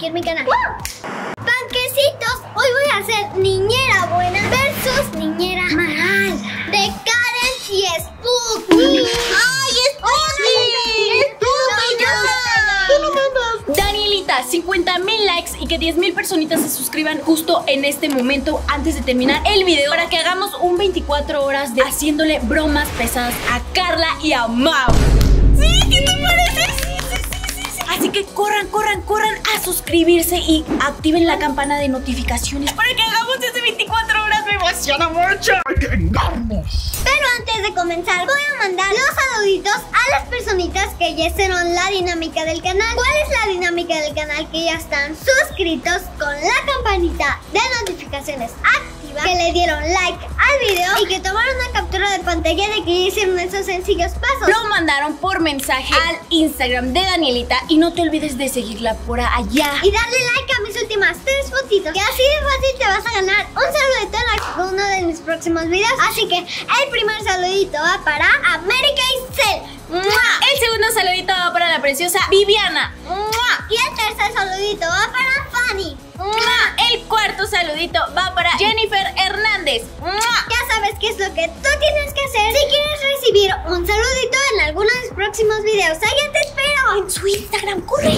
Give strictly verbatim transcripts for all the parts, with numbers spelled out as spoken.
aquí en mi canal. ¡Wow! Panquecitos, hoy voy a hacer niñera buena versus niñera mala de Karen y Spooky. ¡Ay, Spooky! ¡Spooky! Danielita, cincuenta mil likes y que diez mil personitas se suscriban justo en este momento antes de terminar el video para que hagamos un veinticuatro horas de haciéndole bromas pesadas a Karla y a Mau. ¿Sí? ¿Qué te parece? Así que corran, corran, corran a suscribirse y activen la campana de notificaciones para que hagamos desde veinticuatro horas. Me emociona mucho. ¡Vengamos! Pero antes de comenzar, voy a mandar los saluditos a las personitas que ya hicieron la dinámica del canal. ¿Cuál es la dinámica del canal? Que ya están suscritos con la campanita de notificaciones activa, que le dieron like al video y que tomaron una captura de pantalla de que hicieron esos sencillos pasos. Lo mandaron por mensaje al Instagram de Danielita y no te olvides de seguirla por allá y darle like a mis últimas tres fotitos, que así de fácil te vas a ganar un saludito en alguno de mis próximos videos. Así que el primer saludito va para América Isel. El segundo saludito va para la preciosa Viviana. ¡Mua! Y el tercer saludito va para Fanny. ¡Mua! El cuarto saludito va para Jennifer Hernández. ¡Mua! Ya sabes qué es lo que tú tienes que hacer si quieres recibir un saludito en alguno de mis próximos videos. ¡Allá te espero! En su Instagram, corre.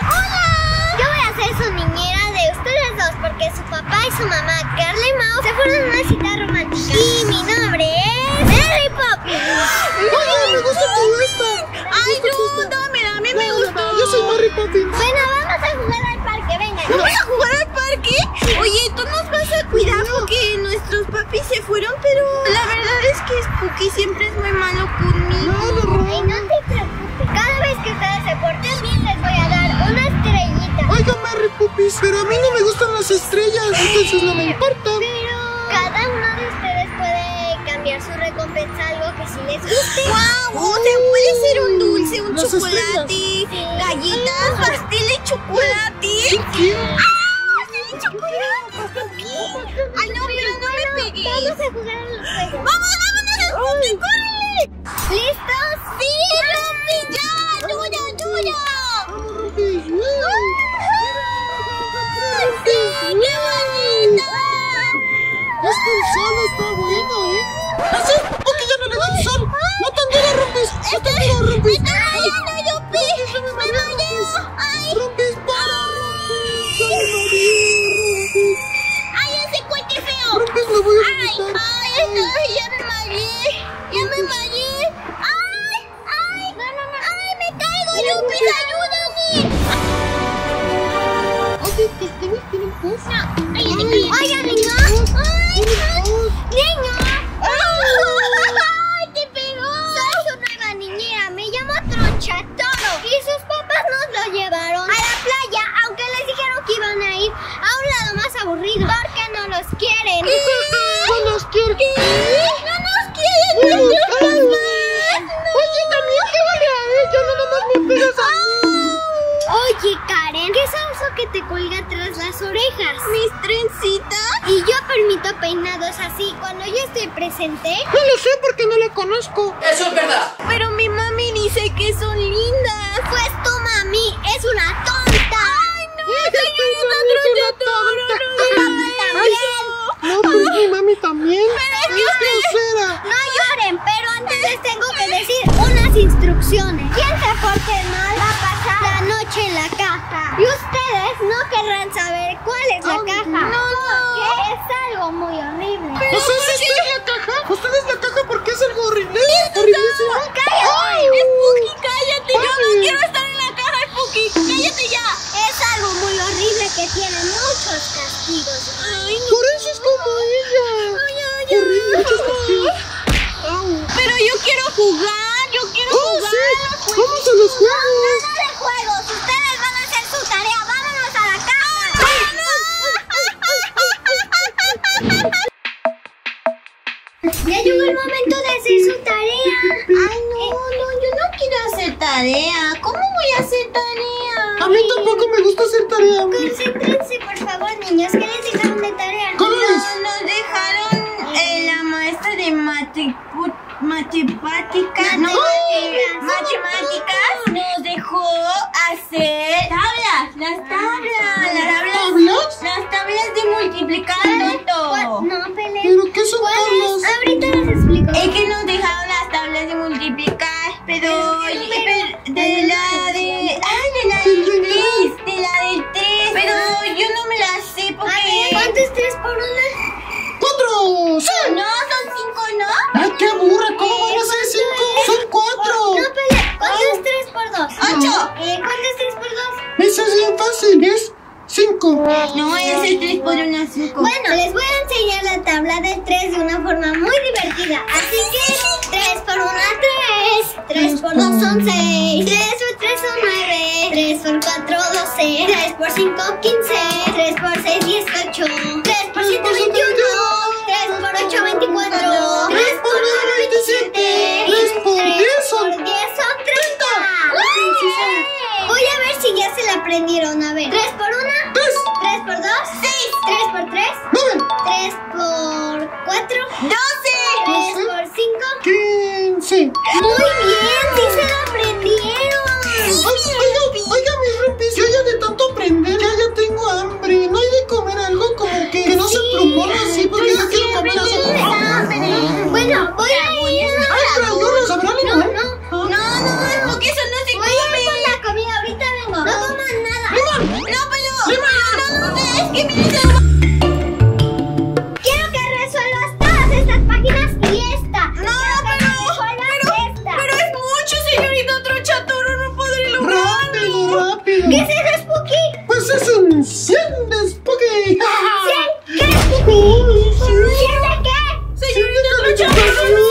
¡Hola! Yo voy a ser su niñera de ustedes dos porque su papá y su mamá, Karla y Mau, se fueron a una cita romántica. Y mi nombre es Mary Pupis. ¡Ay, me gusta todo esto! ¡Ayúdame! ¡A mí me gusta! Yo soy Mary Pupis. Bueno, vamos a jugar al parque, venga. ¿Vamos a jugar al parque? Oye, tú nos vas a cuidar porque nuestros papis se fueron, pero la verdad es que Spooky siempre es muy malo conmigo. No, no, no. Ay, no te preocupes. Cada vez que ustedes se porten bien, les voy a dar una estrellita. Oiga, Mary Pupis, pero a mí no me gustan las estrellas, entonces no me importa. Pero cada uno de ustedes puede cambiar su recompensa algo que sí les guste. ¡Wow! O sea, puede ser un dulce, un Los chocolate, sí. galletas, sí. pastel de chocolate. Sí. ¡Ah! ¡Pastel de chocolate! ¿Qué? ¡Ay, no, pero no bueno, me pegué! Vamos a jugar a los juegos. ¡Vamos, vámonos! ¡Córrele! ¡Córrele! ¿Listos? ¡Sí! ¡Rompi ya! ¡Ayuda, ayuda! ¡Vamos, Rompi! ¡Sí! ¡Qué bonito! ¡Este sol está bueno, eh! ¡Así! ¡Ok, ya no le da el sol! ¡No tan duro, Rumpis! ¡No tan duro, Rumpis! ¡Me dañan, yo pis! ¡Me dañan! ¡Rumpis, para! ¡Rumpis! ¡Ay, ese cuete feo! ¡Rumpis, lo voy a quitar! ¡Ay, ay! ¡Ya me mareé! ¡Ya me mareé! ¡Ay! ¡Ay! ¡No, no, no! ¡Ay, me caigo, Rumpis! ¡Ayúdame! Oye, ¿te tienes que ir en casa? ¡Ay, ya te caí! ¡Ay, ya vengo! ¡Ay, niño! ¡Ay, te pegó! Soy su nueva niñera, me llamo Tronchatoro. Y sus papás nos lo llevaron a la playa, aunque les dijeron que iban a ir a un lado más aburrido porque no los quieren. ¿Qué? ¿No nos quieren? ¿Qué? ¡No nos quieren! ¡No nos quieren! Oye, también te vale a ella, no nomás me pegas a mí. Oye, Karen, ¿qué es eso que te cuelga tras las orejas? ¿Mis trencitas? Y yo permito peinados así cuando yo estoy presente. No lo sé porque no lo conozco. Eso es verdad. Pero mi mami dice que son lindas. Pues tu mami es una tonta. Ay, no, señorita, tu mamá también. No, pues mi mami también. Pero es grosera. No lloren, pero antes les tengo que decir unas instrucciones. Quien se porte mal va a pasar la noche en la caja. Y ustedes no querrán saber cuál es la caja. No, no. Es algo muy horrible. ¿Pero ¿O sea, es usted en la caja? ¿Usted es la caja porque es algo horrible? ¡Horriblísimo! ¡Cállate! ¡Spooky, cállate! Ay. ¡Yo no quiero estar en la caja, Spooky! ¡Cállate ya! Es algo muy horrible que tiene muchos castigos. Ay, no. Por eso es como ella. Ay, ay, ay. Horrible, muchos castigos. Ay. Pero yo quiero jugar, yo quiero oh, jugar. Sí. ¡Vamos a los juegos! No, nada de juegos. Ustedes van a hacer su tarea. ¡Vámonos a la caja! ¡Ay, no! Ya llegó el momento de hacer su tarea. Ay, no, no, yo no quiero hacer tarea. ¿Cómo voy a hacer tarea? A mí tampoco me gusta hacer tarea. Concéntrense, por favor, niños. ¿Qué les dejaron de tarea? ¿Cómo es? Nos dejaron eh, la maestra de matemáticas. Matemáticas. No, matemáticas. Nos dejó hacer pelea. ¿Pero qué son tablas? Ahorita les explico. Es que nos dejaron las tablas de multiplicar, pero de, de la de... Ay, de la del tres, de la del tres. Pero yo no me las sé porque... Ver, ¿cuánto es tres por una? ¡Cuatro! ¡Sí! No, son cinco, ¿no? ¡Ay, qué burra! ¿Cómo eh, vamos a hacer cinco? Es... ¡Son cuatro! No, pelea. ¿Cuánto es tres por dos? ¡Ocho! Eh, ¿cuánto es tres por dos? Eso es bien fácil, ¿ves? Cinco. No, es el tres por una cinco. Bueno, les voy a enseñar la tabla del tres de una forma muy divertida. Así que tres por una, tres. Tres por dos son seis. Tres por tres son nueve. Tres por cuatro, doce. Tres por cinco, quince. Tres por seis, dieciocho. Tres por siete, veintiuno. Tres por ocho, veinticuatro. Tres por nueve, veintisiete. Tres por diez son treinta. Voy a ver si ya se la aprendieron. A ver. Tres por una. Tres. Tres por dos. Seis. Tres por tres. Nueve. Tres por cuatro. Doce. Tres por cinco. Quince. Muy bien. Sí se la aprendieron. Sí, oiga, oiga, mis rupis. Yo ya de tanto aprender, ya ya tengo hambre. No hay de comer algo como que, que no sí. se promueva así porque pues yo sí, quiero comer así. Bueno, voy a ir. Ay, pero no lo sabrá ni comer. No, no, no, porque eso no se come. No toman nada. ¡Limón! ¡No, pero! ¡Limón! ¡No, no, no! ¡Es que miren! Quiero que resuelvas todas estas páginas y esta. ¡No, pero! Esta. ¡Pero es mucho, señorita Trochatoro! ¡No podré lograrlo! ¡Rápido, rápido! ¿Qué es eso, Spooky? Pues es un cien de Spooky. ¿Cien? ¿Qué es Spooky? ¿Cien de qué? ¡Señorita Trochatoro! ¡Mira!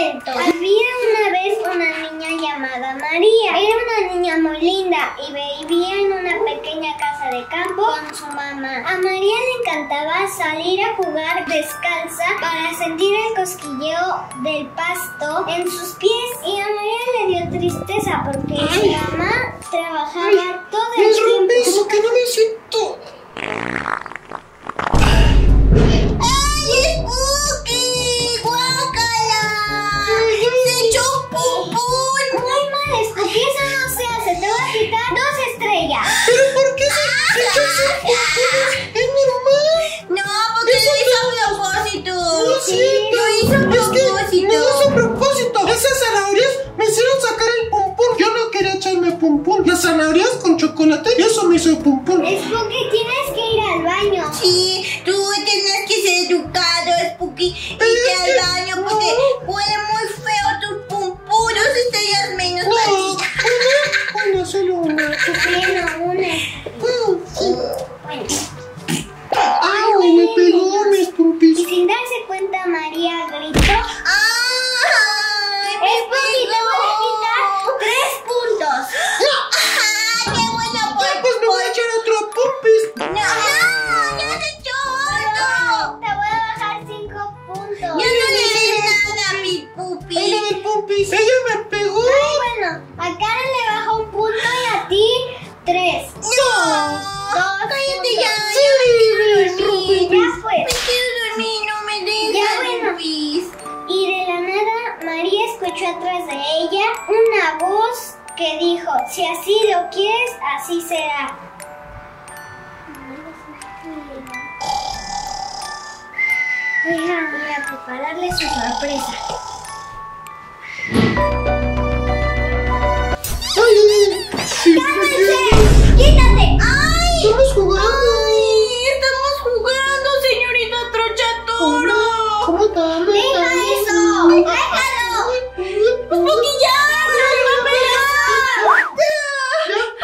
cuento. Había una vez una niña llamada María. Era una niña muy linda y vivía en una pequeña casa de campo con su mamá. A María le encantaba salir a jugar descalza para sentir el cosquilleo del pasto en sus pies. Y a María le dio tristeza porque su mamá trabajaba todo el tiempo. Como que no me siento. ¡Ay, Spooky! ¡Guácala! ¡Se echó pum pum! Muy mal, Spooky. Eso no se hace. Te voy a quitar dos estrellas. ¿Pero por qué se echó pum pum? ¿Es normal? No, porque lo hizo a propósito. Lo siento. Lo hizo a propósito. Lo hizo a propósito. Esas zanahorias me hicieron sacar el pum pum. Yo no quería echarme pum pum. Las zanahorias con chocolate y eso me hizo pum pum. Spooky, tienes que ir al baño. Sí, tú tienes que ser educado, Spooky, y ir al baño porque huele muy feo tus pumpuros y te das menos patita. Bueno, solo una. Solo una. Bueno. ¡Ay, me pegó, mis pupis! Y sin darse cuenta, María gritó. ¡Ay, me pegó! Le voy a quitar tres puntos. ¡No! ¡Qué bueno! Pues me voy a echar otro pupis. ¡No! ¡No te chorto! Te voy a bajar cinco puntos. Yo no le di nada a mi pupis. ¡Ella me pupis! ¡Ella me pegó! Ay, bueno, a Karen le bajó un punto y a ti tres. ¡No! Cállate ya, ya me quiero dormir. Ya fue. Me quiero dormir, no me dejes. Ya bueno. Y de la nada, María escuchó atrás de ella una voz que dijo: si así lo quieres, así será. Voy a prepararle su sorpresa. ¡Cálmense! ¡Quítate! ¡Ah! ¡Estamos jugando! ¡Ay! ¡Estamos jugando, señorita Trochatoro! ¿Cómo tal? ¡Deja eso! ¡Déjalo! ¡Spooky ya! ¡Nos va a pegar!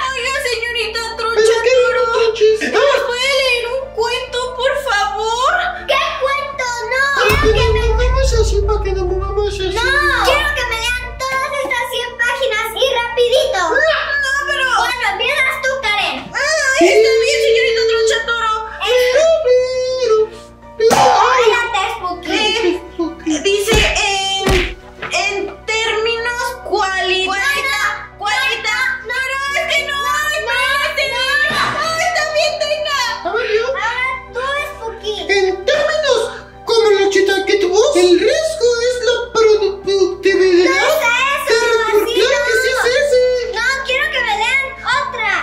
¡Oiga, señorita Trochatoro! ¿Nos puede leer un cuento, por favor? ¿Qué cuento? ¡No! ¡Quiero que me movamos así para que nos movamos así! ¡No! ¡Quiero que me lean todas estas cien páginas y rapidito! ¡No, pero! Bueno, empiezas tú, Karen. ¡Está bien, señorita Trochatoro! ¡Cállate, Spooky! Dice, en, en términos cualita... ¿Cualita? ¿Cualita? ¡No, no, es que no! ¡No, no, no! ¡No, está bien, tenga! A ver, yo... Ahora tú, Spooky. En términos como la chita que tuvo, el riesgo es la productividad... ¡No es eso! ¡Que sí es ese! ¡No, quiero que me den otra!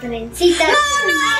Trencitas. No, no.